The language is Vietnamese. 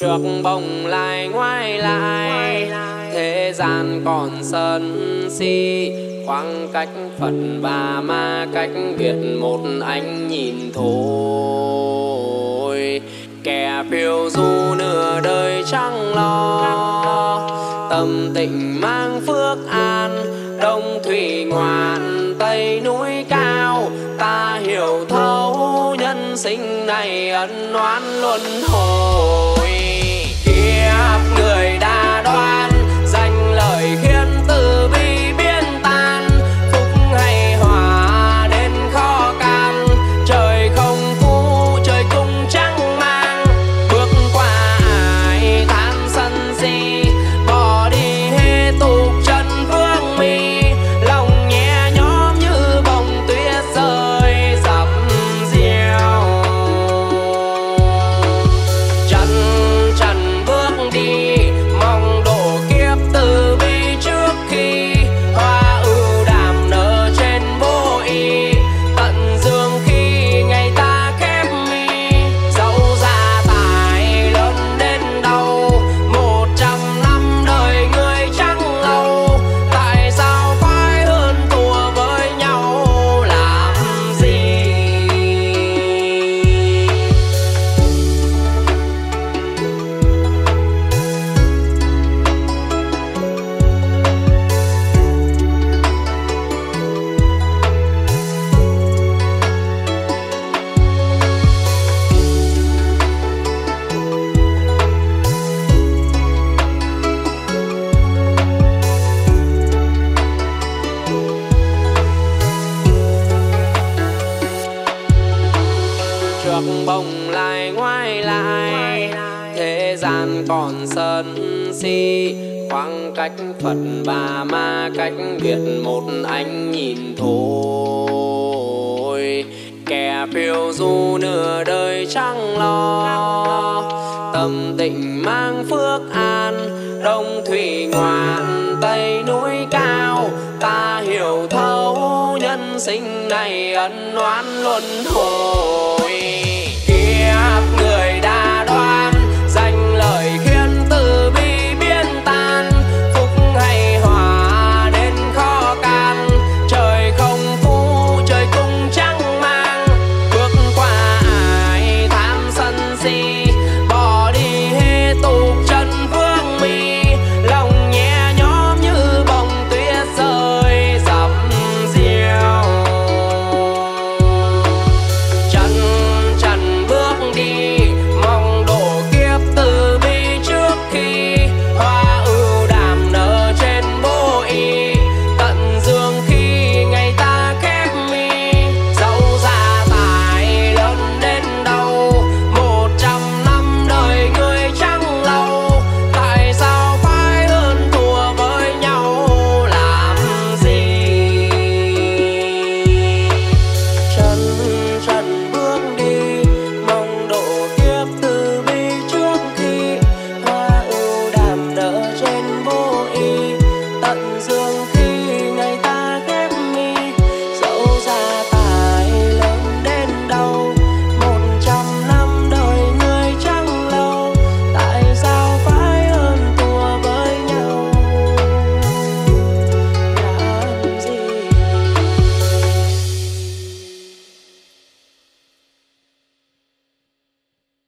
Trước bồng lai ngoái lại, thế gian còn sân si. Khoảng cách Phật và ma cách biệt một ánh nhìn thôi. Kẻ phiêu du nửa đời chẳng lo, tâm tịnh mang phước an. Đông thuỷ ngoạn, Tây núi cao, ta hiểu thấu nhân sinh này ân oán luân hồi. Kiếp người đa đoan, danh lợi khiến từ bi biến tan. Phúc hay họa đến khó can, trời không phú trời cũng chẳng mang. Bước qua ai tham sân si, bỏ đi hết tục trần vương mi. Lòng nhẹ nhõm như bông tuyết rơi dập diêu. Trần bước đi, mong độ kiếp từ bi trước khi hoa ưu đàm nở trên vô y. Tận dương khi ngày ta khép mi, dẫu gia tài lớn đến đâu, 100 năm đời người chẳng lâu. Tại sao phải hơn thua với nhau làm gì? Trước bồng lai ngoái lại, thế gian còn sân si. Khoảng cách Phật và ma cách biệt một ánh nhìn thôi. Kẻ phiêu du nửa đời chẳng lo, tâm tịnh mang phước an. Đông thuỷ ngoạn, Tây núi cao, ta hiểu thấu nhân sinh này ân oán luân hồi. Kiếp người đa đoan, danh lợi khiến từ bi biến tan. Phúc hay họa đến khó can, trời không phú trời cũng chẳng mang. Bước qua ai tham sân si,